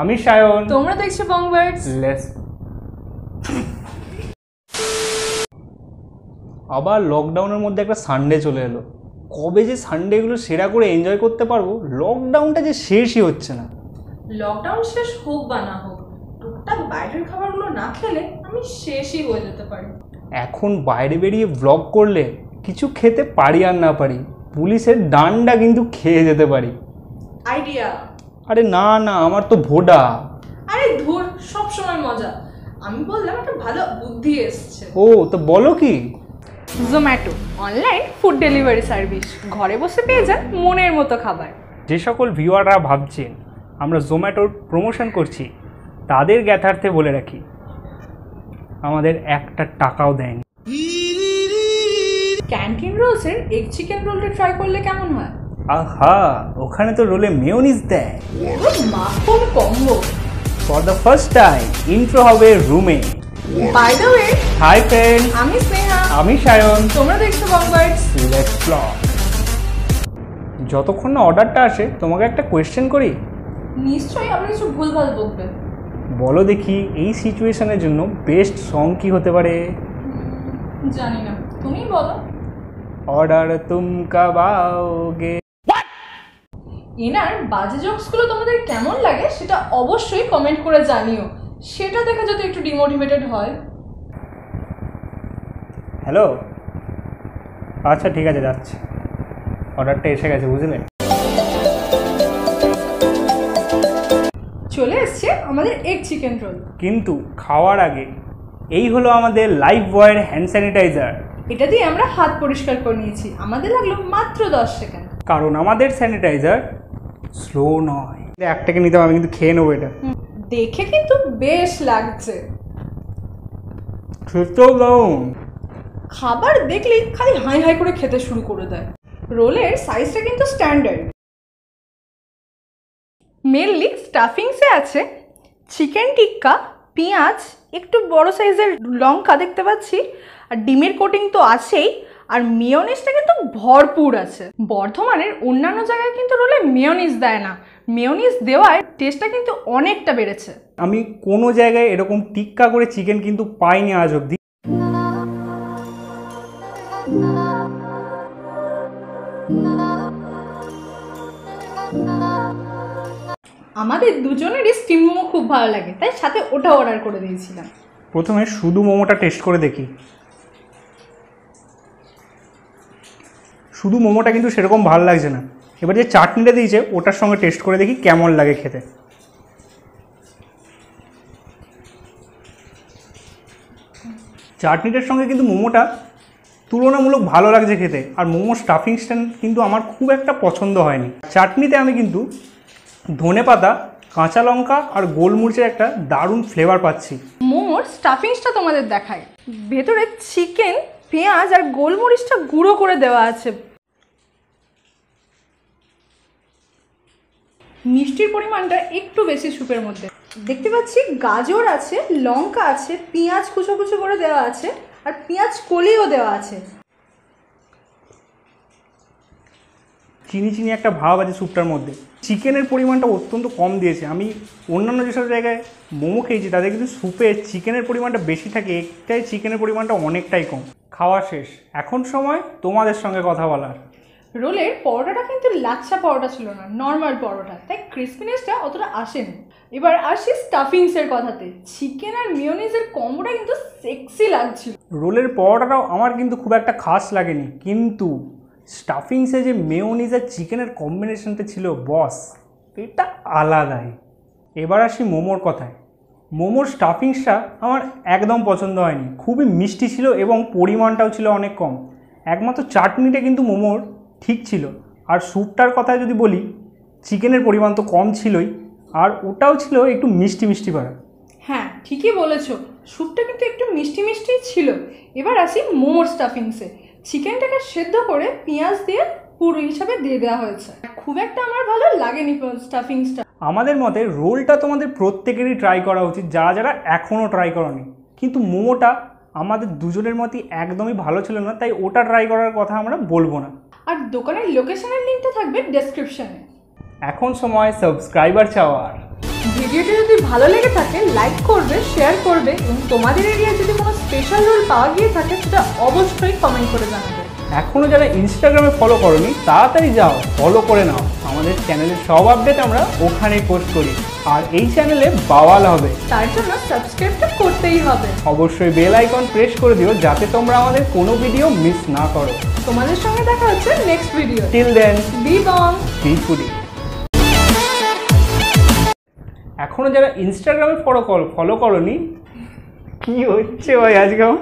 আমি সায়ন, তোমরা দেখছো বং বাডস। লেটস আবার লকডাউনের মধ্যে একটা সানডে চলে এলো। কবে যে সানডেগুলো সেরা করে এনজয় করতে পারবো। লকডাউনটা যে শেষই হচ্ছে না। লকডাউন শেষ হোক বা না হোক, টুকটাক বাইরের খাবারগুলো না খেলে আমি শেষই হয়ে যেতে পারি। এখন বাইরে বেরিয়ে ব্লগ করলে কিছু খেতে পারি আর না পারি, পুলিশের ডান্ডা কিন্তু খেয়ে যেতে পারি। আইডিয়া? আরে না না, আমার তো ভোডা। আরে ধুর, সব সময় মজা। আমি বললাম একটা ভালো বুদ্ধি এসছে। ও তো বলো কি? Zomato online food delivery service, ঘরে বসে পেয়ে যান মনের মতো খাবার। যে সকল ভিউয়াররা ভাবছেন আমরা জোম্যাটোর প্রমোশন করছি, তাদের জ্ঞাতার্থে বলে রাখি আমাদের একটা টাকাও দেয়নি। ক্যান্টিন রোলসের এগ চিকেন রোলটা ট্রাই করলে কেমন হয়? আহা, ওখানে তো রোলে মেয়োনিজ দেয়। মাখন combo for the first time intro হবে রুমে। By the way, hi friend, আমি স্নেহা। আমি সায়ন, তোমরা দেখছো বং বাডস। Let's blog. যতক্ষণ না অর্ডারটা আসে তোমাকে একটা কোয়েশ্চেন করি। নিশ্চয়ই আপনি কিছু ভুলভাল বলবেন। বলো দেখি, এই সিচুয়েশনের জন্য বেস্ট সং কি হতে পারে? জানি না, তুমি বলো। অর্ডার তুম কব आओगे। ইনার বাজে জোকসগুলো তোমাদের কেমন লাগে সেটা অবশ্যই কমেন্ট করে জানিও। সেটা দেখা যদি একটু ডিমোটিভেটেড হয়। হ্যালো, আচ্ছা ঠিক আছে, যাচ্ছি। অর্ডারটা এসে গেছে, বুঝলে? চলে এসছে আমাদের এগ চিকেন রোল। কিন্তু খাওয়ার আগে এই হলো আমাদের লাইফ বয়ের হ্যান্ড স্যানিটাইজার। এটা দিয়ে আমরা হাত পরিষ্কার করে নিয়েছি। আমাদের লাগলো মাত্র 10 সেকেন্ড, কারণ আমাদের স্যানিটাইজার স্লো নয়। একটাকে নিতে আমি কিন্তু খেয়ে নেবো। এটা দেখে কিন্তু বেশ লাগছে। খাবার দেখলেই খালি হাই হাই করে খেতে শুরু করে দেয়। রোলের সাইজটা কিন্তু স্ট্যান্ডার্ড। মেনলি স্টাফিংসে আছে চিকেন টিক্কা, পেঁয়াজ, একটু বড় সাইজের লঙ্কা দেখতে পাচ্ছি, আর ডিমের কোটিং তো আছেই, আর মেয়োনিজটা কিন্তু ভরপুর আছে। বর্ধমানের অন্যান্য জায়গায় কিন্তু রোলে মেয়োনিজ দেয় না, মেয়োনিজ দেওয়ায় টেস্টটা কিন্তু অনেকটা বেড়েছে। আমি কোনো জায়গায় এরকম টিক্কা করে চিকেন কিন্তু পাইনি আজ অবধি। আমাদের দুজনেরই স্টিম মোমো খুব ভালো লাগে, তাই সাথে ওটা অর্ডার করে দিয়েছিলাম। প্রথমে শুধু মোমোটা টেস্ট করে দেখি। শুধু মোমোটা কিন্তু সেরকম ভালো লাগছে না। এবার যে চাটনিটা দিয়েছে ওটার সঙ্গে টেস্ট করে দেখি কেমন লাগে খেতে। চাটনিটার সঙ্গে কিন্তু মোমোটা তুলনামূলক ভালো লাগছে খেতে। আর মোমো স্টাফিংসটা কিন্তু আমার খুব একটা পছন্দ হয়নি। চাটনিতে আমি কিন্তু ধনে পাতা, কাঁচা লঙ্কা আর গোলমরিচের একটা দারুণ ফ্লেভার পাচ্ছি। মোমোর স্টাফিংসটা তোমাদের দেখায়। ভেতরে চিকেন, পেঁয়াজ আর গোলমরিচটা গুঁড়ো করে দেওয়া আছে। মিষ্টির পরিমাণটা একটু বেশি স্যুপের মধ্যে। দেখতে পাচ্ছি গাজর আছে, লঙ্কা আছে, পেঁয়াজ কুচো কুচো করে দেওয়া আছে, আর পেঁয়াজ কলিও দেওয়া আছে। চিনি চিনি একটা ভাব আছে স্যুপটার মধ্যে। চিকেনের পরিমাণটা অত্যন্ত কম দিয়েছে। আমি অন্যান্য যেসব জায়গায় মোমো খেয়েছি তাদের কিন্তু স্যুপে চিকেনের পরিমাণটা বেশি থাকে, একটাই চিকেনের পরিমাণটা অনেকটাই কম। খাওয়া শেষ, এখন সময় তোমাদের সঙ্গে কথা বলার। রোলের পরোটাটা কিন্তু লাচ্ছা পরোটা ছিল না, নর্মাল পরোটা, তাই ক্রিসপিনেসটা অতটা আসেনি। এবার আসি স্টাফিংসের কথাতে। চিকেন আর মেয়োনিজের কম্বোটা কিন্তু সেক্সি লাগছিল। রোলের পরোটাটাও আমার কিন্তু খুব একটা খাস লাগেনি, কিন্তু স্টাফিংসে যে মেয়োনিজ আর চিকেনের কম্বিনেশনটা ছিল বস, এটা আলাদাই। এবার আসি মোমোর কথায়। মোমোর স্টাফিংসটা আমার একদম পছন্দ হয়নি, খুবই মিষ্টি ছিল এবং পরিমাণটাও ছিল অনেক কম। একমাত্র চাটনিটা কিন্তু মোমোর ঠিক ছিল। আর স্যুপটার কথায় যদি বলি, চিকেনের পরিমাণ তো কম ছিলই, আর ওটাও ছিল একটু মিষ্টি মিষ্টি পারা। হ্যাঁ, ঠিকই বলেছ, স্যুপটা কিন্তু একটু মিষ্টি মিষ্টি ছিল। এবার আসি মোমোর স্টাফিংসে। চিকেনটাকে সেদ্ধ করে পেঁয়াজ দিয়ে পুর হিসাবে দিয়ে দেওয়া হয়েছে। খুব একটা আমার ভালো লাগেনি স্টাফিংসটা। আমাদের মতে রোলটা তোমাদের প্রত্যেকেরই ট্রাই করা উচিত, যারা যারা এখনও ট্রাই করনি। কিন্তু মোমোটা আমাদের দুজনের মতই একদমই ভালো ছিল না, তাই ওটা ট্রাই করার কথা আমরা বলবো না। আর দোকানের লোকেশনের লিঙ্কটা থাকবে ডেসক্রিপশনে। এখন সময় সাবস্ক্রাইবার চাওয়ার। ভিডিওটি যদি ভালো লেগে থাকে লাইক করবে, শেয়ার করবে এবং তোমাদের এরিয়ায় যদি কোনো স্পেশাল রোল পাওয়া গিয়ে থাকে সেটা অবশ্যই কমেন্ট করে জানাবে। এখনো যারা ইনস্টাগ্রামে ফলো করোনি তাড়াতাড়ি যাও ফলো করে নাও। আমাদের চ্যানেলের সব আপডেট আমরা ওখানেই পোস্ট করি আর এই চ্যানেলে বাওয়াল হবে, তার জন্য সাবস্ক্রাইবটা করতেই হবে। অবশ্যই বেল আইকন প্রেস করে দিও যাতে তোমরা আমাদের কোনো ভিডিও মিস না করো। তোমাদের সঙ্গে দেখা হচ্ছে next video. Till then be bong be buddy. এখনো যারা ইনস্টাগ্রামে ফলো করোনি কি হচ্ছে ভাই আজকে।